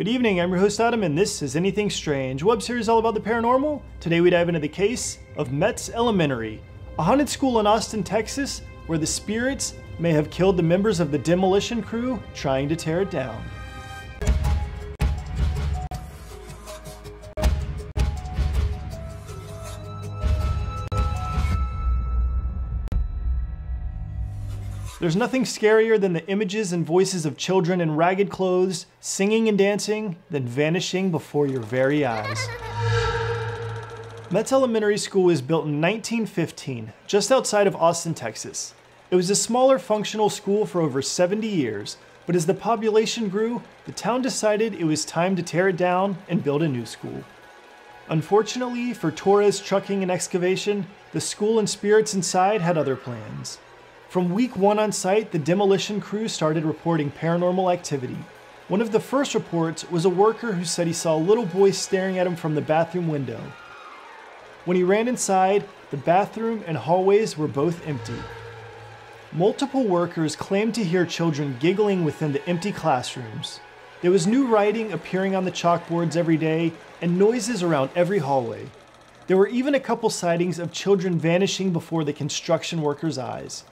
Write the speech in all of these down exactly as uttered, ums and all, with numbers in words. Good evening, I'm your host Adam, and this is Anything Strange, a web series all about the paranormal. Today we dive into the case of Metz Elementary, a haunted school in Austin, Texas, where the spirits may have killed the members of the demolition crew trying to tear it down. There's nothing scarier than the images and voices of children in ragged clothes, singing and dancing, then vanishing before your very eyes. Metz Elementary School was built in nineteen fifteen, just outside of Austin, Texas. It was a smaller functional school for over seventy years, but as the population grew, the town decided it was time to tear it down and build a new school. Unfortunately for Torres Trucking and Excavation, the school and spirits inside had other plans. From week one on site, the demolition crew started reporting paranormal activity. One of the first reports was a worker who said he saw a little boy staring at him from the bathroom window. When he ran inside, the bathroom and hallways were both empty. Multiple workers claimed to hear children giggling within the empty classrooms. There was new writing appearing on the chalkboards every day and noises around every hallway. There were even a couple sightings of children vanishing before the construction workers' eyes.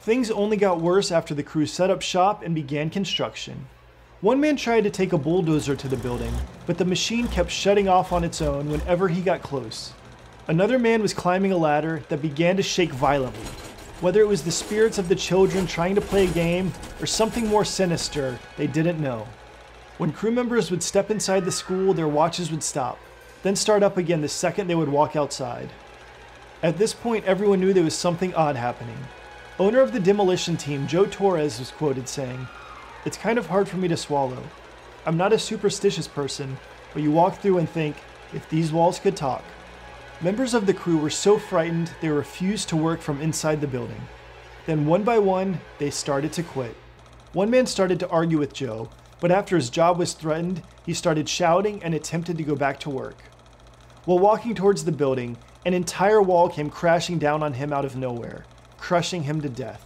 Things only got worse after the crew set up shop and began construction. One man tried to take a bulldozer to the building, but the machine kept shutting off on its own whenever he got close. Another man was climbing a ladder that began to shake violently. Whether it was the spirits of the children trying to play a game or something more sinister, they didn't know. When crew members would step inside the school, their watches would stop, then start up again the second they would walk outside. At this point, everyone knew there was something odd happening. Owner of the demolition team, Joe Torres, was quoted saying, "It's kind of hard for me to swallow. I'm not a superstitious person, but you walk through and think, if these walls could talk." Members of the crew were so frightened they refused to work from inside the building. Then one by one, they started to quit. One man started to argue with Joe, but after his job was threatened, he started shouting and attempted to go back to work. While walking towards the building, an entire wall came crashing down on him out of nowhere, crushing him to death.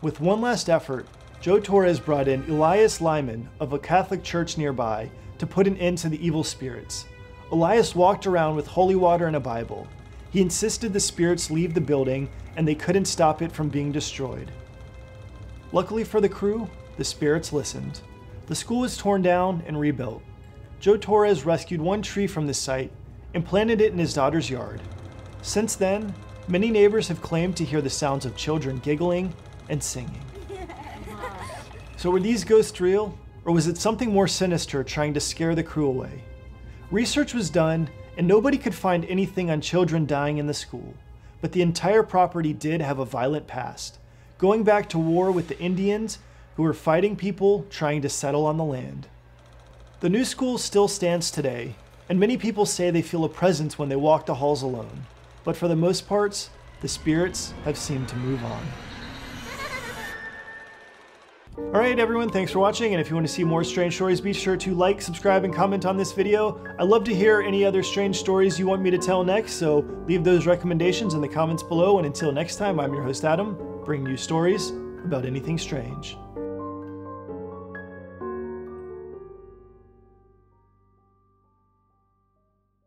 With one last effort, Joe Torres brought in Elias Lyman of a Catholic church nearby to put an end to the evil spirits. Elias walked around with holy water and a Bible. He insisted the spirits leave the building and they couldn't stop it from being destroyed. Luckily for the crew, the spirits listened. The school was torn down and rebuilt. Joe Torres rescued one tree from the site and planted it in his daughter's yard. Since then, many neighbors have claimed to hear the sounds of children giggling and singing. So were these ghosts real, or was it something more sinister trying to scare the crew away? Research was done, and nobody could find anything on children dying in the school, but the entire property did have a violent past, going back to war with the Indians who were fighting people trying to settle on the land. The new school still stands today, and many people say they feel a presence when they walk the halls alone. But for the most part, the spirits have seemed to move on. Alright everyone, thanks for watching, and if you want to see more strange stories, be sure to like, subscribe, and comment on this video. I'd love to hear any other strange stories you want me to tell next, so leave those recommendations in the comments below, and until next time, I'm your host Adam, bringing you stories about anything strange.